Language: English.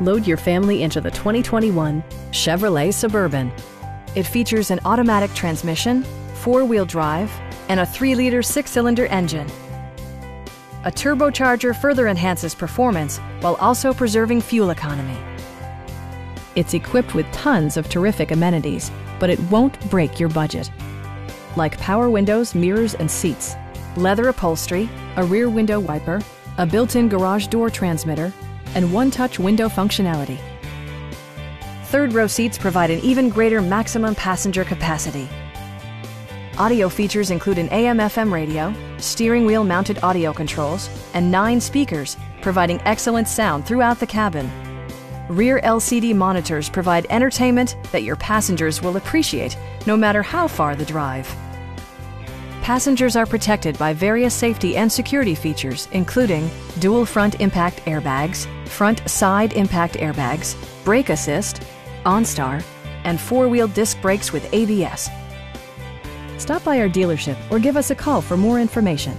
Load your family into the 2021 Chevrolet Suburban. It features an automatic transmission, four-wheel drive, and a 3-liter 6-cylinder engine. A turbocharger further enhances performance while also preserving fuel economy. It's equipped with tons of terrific amenities, but it won't break your budget. Like power windows, mirrors, and seats, leather upholstery, a rear window wiper, a built-in garage door transmitter, and one-touch window functionality. Third-row seats provide an even greater maximum passenger capacity. Audio features include an AM/FM radio, steering wheel mounted audio controls, and 9 speakers, providing excellent sound throughout the cabin. Rear LCD monitors provide entertainment that your passengers will appreciate, no matter how far the drive. Passengers are protected by various safety and security features, including dual front impact airbags, front side impact airbags, brake assist, OnStar, and 4-wheel disc brakes with ABS. Stop by our dealership or give us a call for more information.